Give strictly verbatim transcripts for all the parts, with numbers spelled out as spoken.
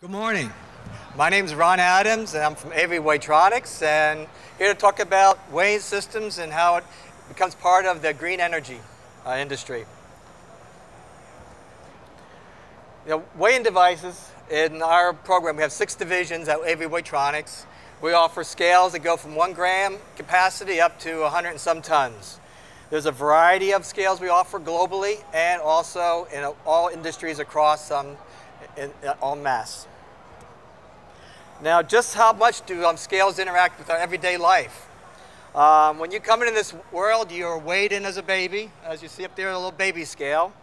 Good morning. My name is Ron Adams, and I'm from Avery Weigh-Tronix, and here to talk about weighing systems and how it becomes part of the green energy uh, industry. You know, weighing devices, in our program, we have six divisions at Avery Weigh-Tronix. We offer scales that go from one gram capacity up to one hundred and some tons. There's a variety of scales we offer globally and also in all industries across um, in, in, en masse. Now, just how much do um, scales interact with our everyday life? Um, when you come into this world, you're weighed in as a baby, as you see up there, a little baby scale.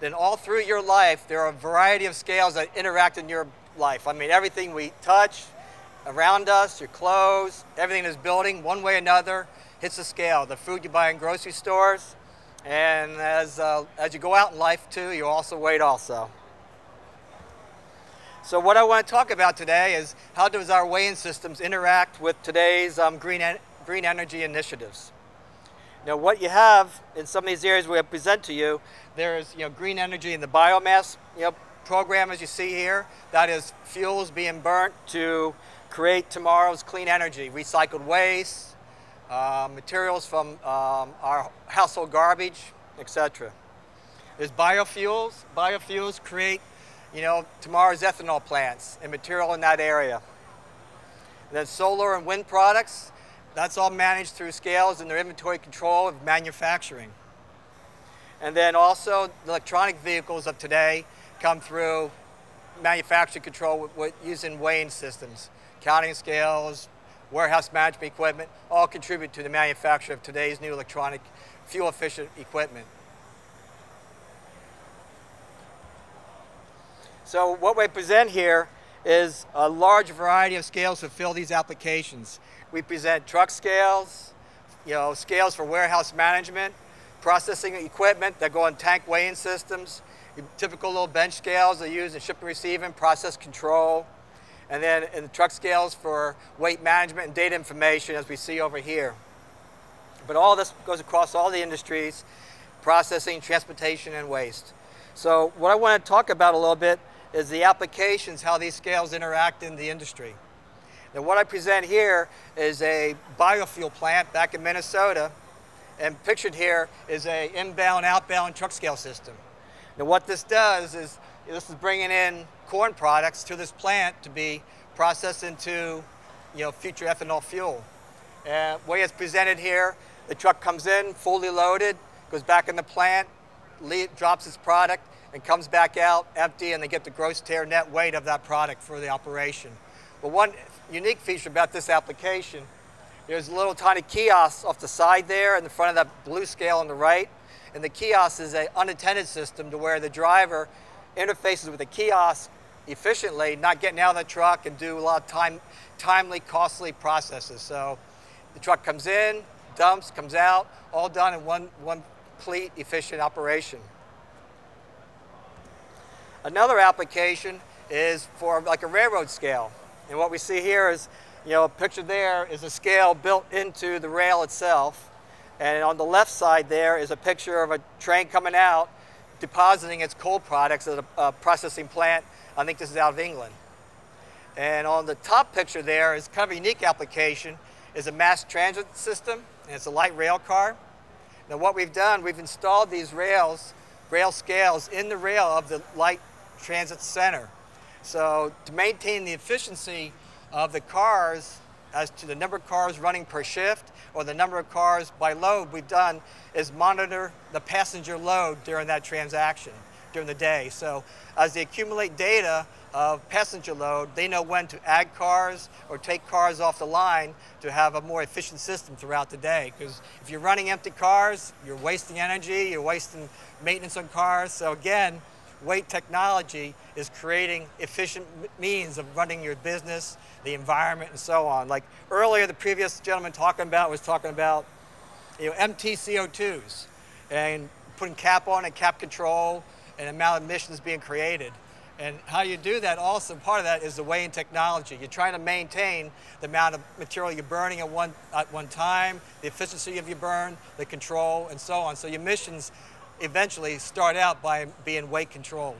Then all through your life, there are a variety of scales that interact in your life. I mean, everything we touch around us, your clothes, everything in this building, one way or another, hits a scale. The food you buy in grocery stores, and as, uh, as you go out in life, too, you're also weighed also. So what I want to talk about today is how does our weighing systems interact with today's um, green, en green energy initiatives. Now, what you have in some of these areas we present to you, there is you know, green energy in the biomass you know, program, as you see here. That is fuels being burnt to create tomorrow's clean energy, recycled waste, uh, materials from um, our household garbage, et cetera. There's biofuels. Biofuels create you know, tomorrow's ethanol plants and material in that area. And then solar and wind products. That's all managed through scales and their inventory control of manufacturing. And then also the electronic vehicles of today come through manufacturing control with, with using weighing systems. Counting scales, warehouse management equipment, all contribute to the manufacture of today's new electronic fuel-efficient equipment. So what we present here is a large variety of scales to fill these applications. We present truck scales, you know, scales for warehouse management, processing equipment that go on tank weighing systems, typical little bench scales that are used in ship and receiving, process control, and then in the truck scales for weight management and data information as we see over here. But all this goes across all the industries, processing, transportation, and waste. So what I want to talk about a little bit is the applications, how these scales interact in the industry. Now what I present here is a biofuel plant back in Minnesota, and pictured here is a inbound, outbound truck scale system. Now what this does is, this is bringing in corn products to this plant to be processed into you know, future ethanol fuel. And the way it's presented here, the truck comes in fully loaded, goes back in the plant, drops its product, and comes back out empty, and they get the gross tare net weight of that product for the operation. But one unique feature about this application, there's little tiny kiosks off the side there in the front of that blue scale on the right. And the kiosk is an unattended system to where the driver interfaces with the kiosk efficiently, not getting out of the truck and do a lot of time, timely, costly processes. So the truck comes in, dumps, comes out, all done in one, one complete, efficient operation. Another application is for like a railroad scale. And what we see here is, you know, a picture there is a scale built into the rail itself. And on the left side there is a picture of a train coming out, depositing its coal products at a, a processing plant. I think this is out of England. And on the top picture there is kind of a unique application, is a mass transit system, and it's a light rail car. Now what we've done, we've installed these rails, rail scales in the rail of the light transit center. So to maintain the efficiency of the cars as to the number of cars running per shift or the number of cars by load, we've done is monitor the passenger load during that transaction, during the day. So as they accumulate data of passenger load, they know when to add cars or take cars off the line to have a more efficient system throughout the day. Because if you're running empty cars, you're wasting energy, you're wasting maintenance on cars. So again, weight technology is creating efficient means of running your business, the environment, and so on. Like earlier, the previous gentleman talking about was talking about you know, empty C O twos and putting cap on and cap control and amount of emissions being created. And how you do that also, part of that is the weighing technology. You're trying to maintain the amount of material you're burning at one, at one time, the efficiency of your burn, the control, and so on. So your emissions eventually start out by being weight controlled.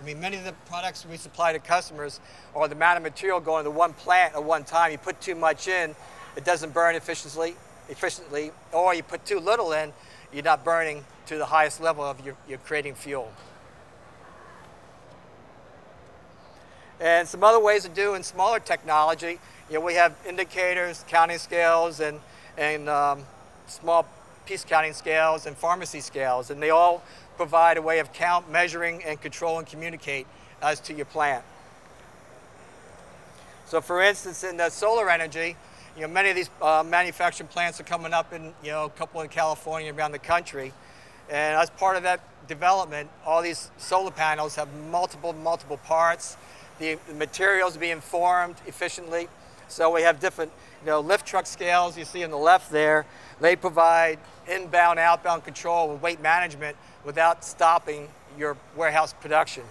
I mean, many of the products we supply to customers are the amount of material going to one plant at one time. You put too much in, it doesn't burn efficiently, efficiently, or you put too little in, you're not burning to the highest level of your, you're creating fuel. And some other ways to do in smaller technology, you know, we have indicators, counting scales, and, and um, small piece counting scales and pharmacy scales, and they all provide a way of count, measuring, and control and communicate as to your plant. So for instance, in the solar energy, you know, many of these uh, manufacturing plants are coming up in, you know, a couple in California around the country. And as part of that development, all these solar panels have multiple, multiple parts. The materials being formed efficiently. So we have different, you know, lift truck scales you see on the left there. They provide inbound, outbound control with weight management without stopping your warehouse production.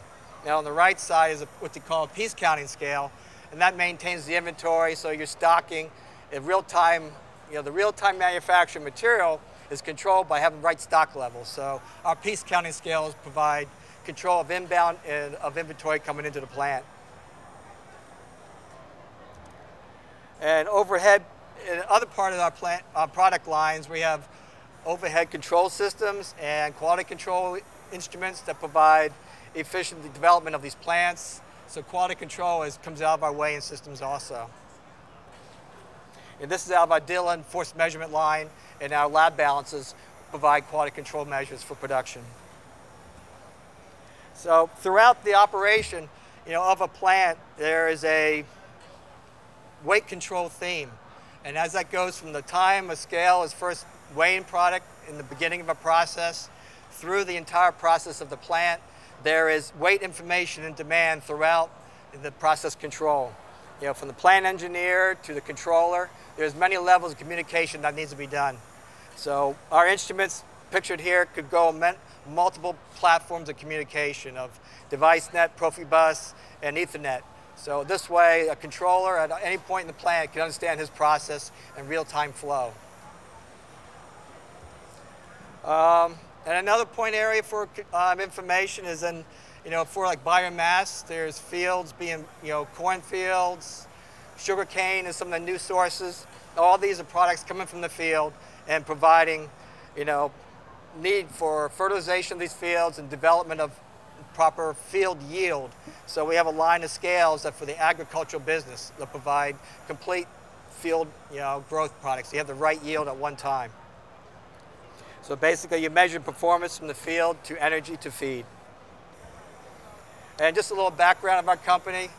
Now on the right side is a, what they call a piece counting scale, and that maintains the inventory, so you're stocking in real time. You know, the real-time manufacturing material is controlled by having right stock levels. So our piece counting scales provide control of inbound and of inventory coming into the plant. And overhead, in other part of our plant, our product lines, we have overhead control systems and quality control instruments that provide efficient development of these plants. So quality control is, comes out of our weighing systems also. And this is out of our Dillon force measurement line, and our lab balances provide quality control measures for production. So throughout the operation, you know, of a plant, there is a weight control theme. And as that goes from the time a scale is first weighing product in the beginning of a process, through the entire process of the plant, there is weight information and demand throughout the process control. You know, from the plant engineer to the controller, there's many levels of communication that needs to be done. So our instruments pictured here could go multiple platforms of communication of DeviceNet, Profibus, and Ethernet. So this way, a controller at any point in the plant can understand his process and real-time flow. Um, and another point area for um, information is in, you know, for like biomass, there's fields being, you know, cornfields, sugarcane is some of the new sources. All these are products coming from the field and providing, you know, need for fertilization of these fields and development of proper field yield. So we have a line of scales that for the agricultural business that provide complete field, you know, growth products. You have the right yield at one time. So basically you measure performance from the field to energy to feed. And just a little background of our company.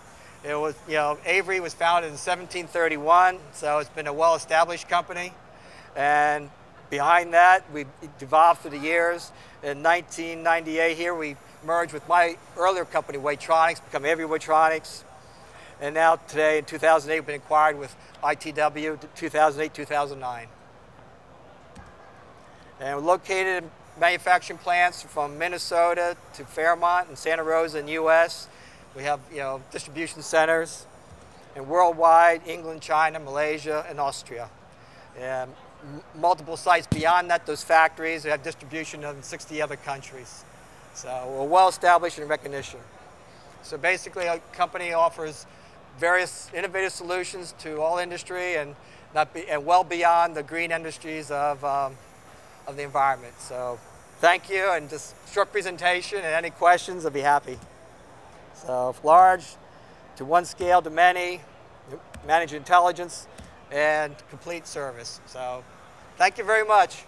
It was, you know, Avery was founded in seventeen thirty-one, so it's been a well-established company. And behind that, we've evolved through the years. In nineteen ninety-eight here, we merged with my earlier company, Weigh-Tronix, become Avery Weigh-Tronix. And now today, in two thousand eight, we've been acquired with I T W, two thousand eight, two thousand nine. And we're located in manufacturing plants from Minnesota to Fairmont and Santa Rosa in the U S We have, you know, distribution centers. And worldwide, England, China, Malaysia, and Austria. And multiple sites beyond that, those factories, we have distribution in sixty other countries. So we're well established in recognition. So basically our company offers various innovative solutions to all industry and, not be, and well beyond the green industries of, um, of the environment. So thank you, and just short presentation and any questions, I'll be happy. So large to one scale to many, manage intelligence and complete service. So thank you very much.